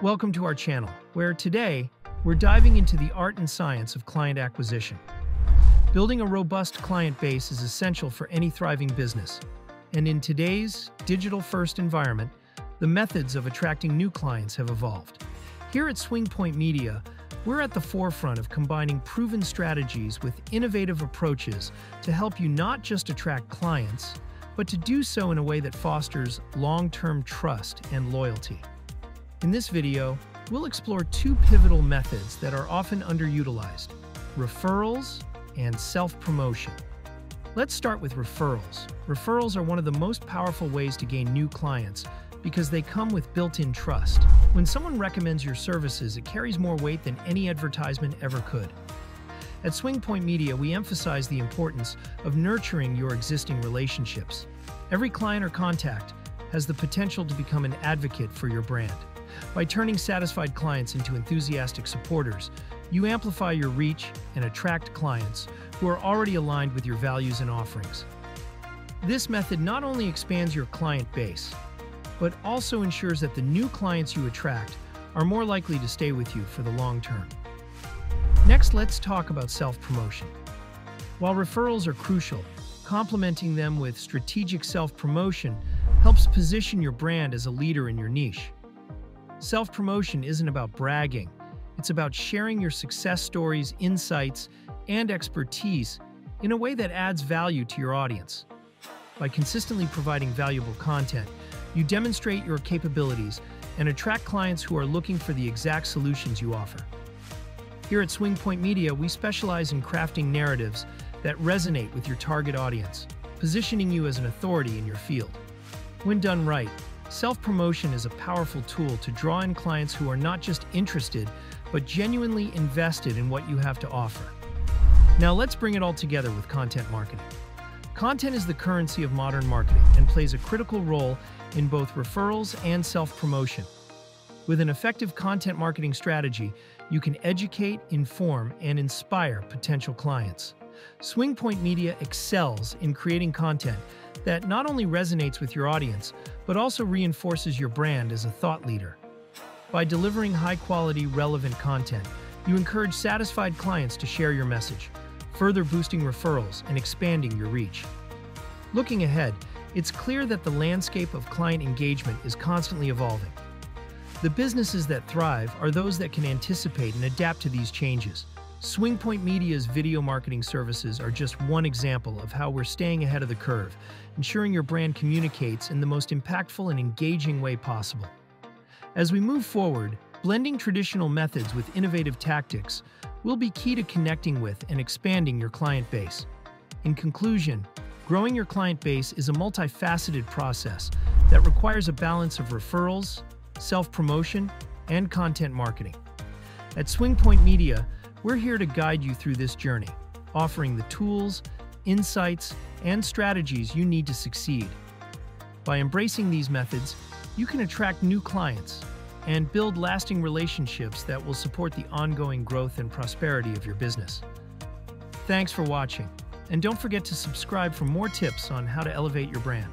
Welcome to our channel, where today we're diving into the art and science of client acquisition. Building a robust client base is essential for any thriving business, and in today's digital-first environment, the methods of attracting new clients have evolved. Here at Swing Point Media, we're at the forefront of combining proven strategies with innovative approaches to help you not just attract clients, but to do so in a way that fosters long-term trust and loyalty. In this video, we'll explore two pivotal methods that are often underutilized: referrals and self-promotion. Let's start with referrals. Referrals are one of the most powerful ways to gain new clients because they come with built-in trust. When someone recommends your services, it carries more weight than any advertisement ever could. At Swing Point Media, we emphasize the importance of nurturing your existing relationships. Every client or contact has the potential to become an advocate for your brand. By turning satisfied clients into enthusiastic supporters, you amplify your reach and attract clients who are already aligned with your values and offerings. This method not only expands your client base, but also ensures that the new clients you attract are more likely to stay with you for the long term. Next, let's talk about self-promotion. While referrals are crucial, complementing them with strategic self-promotion helps position your brand as a leader in your niche. Self-promotion isn't about bragging. It's about sharing your success stories, insights, and expertise in a way that adds value to your audience. By consistently providing valuable content, you demonstrate your capabilities and attract clients who are looking for the exact solutions you offer. Here at Swing Point Media, we specialize in crafting narratives that resonate with your target audience, positioning you as an authority in your field. When done right, self-promotion is a powerful tool to draw in clients who are not just interested, but genuinely invested in what you have to offer. Now let's bring it all together with content marketing. Content is the currency of modern marketing and plays a critical role in both referrals and self-promotion. With an effective content marketing strategy, you can educate, inform, and inspire potential clients. Swing Point Media excels in creating content that not only resonates with your audience, but also reinforces your brand as a thought leader. By delivering high-quality, relevant content, you encourage satisfied clients to share your message, further boosting referrals and expanding your reach. Looking ahead, it's clear that the landscape of client engagement is constantly evolving. The businesses that thrive are those that can anticipate and adapt to these changes. Swing Point Media's video marketing services are just one example of how we're staying ahead of the curve, ensuring your brand communicates in the most impactful and engaging way possible. As we move forward, blending traditional methods with innovative tactics will be key to connecting with and expanding your client base. In conclusion, growing your client base is a multifaceted process that requires a balance of referrals, self-promotion, and content marketing. At Swing Point Media, we're here to guide you through this journey, offering the tools, insights, and strategies you need to succeed. By embracing these methods, you can attract new clients and build lasting relationships that will support the ongoing growth and prosperity of your business. Thanks for watching, and don't forget to subscribe for more tips on how to elevate your brand.